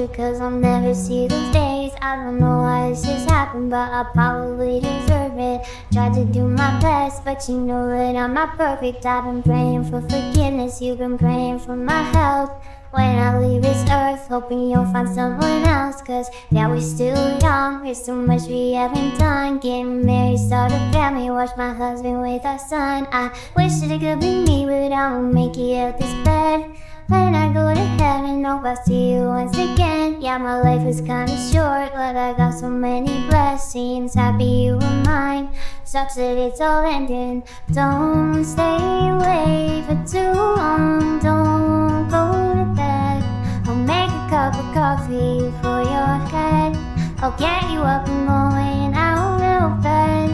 you, cause I'll never see those days. I don't know why this just happened, but I probably deserve it. Tried to do my best, but you know that I'm not perfect. I've been praying for forgiveness, you've been praying for my health. When I leave this earth, hoping you'll find someone else. Cause yeah, we're still young, there's so much we haven't done. Getting married, start a family, watch my husband with our son. I wish that it could be me, but I won't make it out this bed. When I go to heaven, hope I see you once again. Yeah, my life is kinda short, but I got so many blessings. Happy you were mine, sucks that it's all ending. Don't stay away for too long, don't go. Cup of coffee for your head. I'll get you up and going out of bed.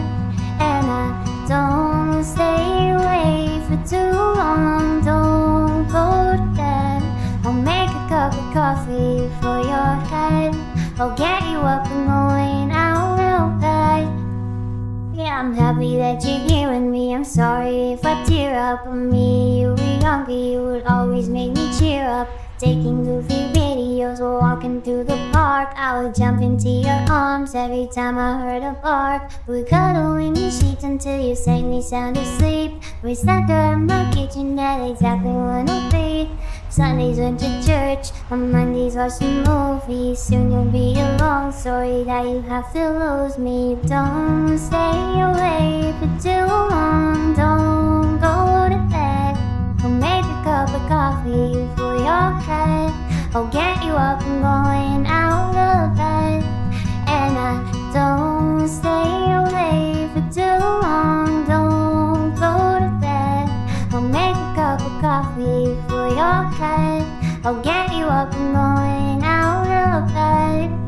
And I don't stay away for too long. Don't go to bed. I'll make a cup of coffee for your head. I'll get you up and going out of bed. Yeah, I'm happy that you're here with me. I'm sorry if I tear up on me. You were younger, you would always make me cheer up. Taking goofy videos while walking through the park, I would jump into your arms every time I heard a bark. We cuddle in your sheets until you sang me sound asleep. We sat there in my kitchen at exactly 1:08. Sundays went to church, on Mondays watched a movie. Soon you'll be alone, sorry that you have to lose me. Don't stay away for too long, don't go to bed. I'll make a cup of coffee for your head. I'll get you up and going out of bed. And I don't stay away for too long, don't go to bed. I'll make a cup of coffee for your head. I'll get you up and going out of bed.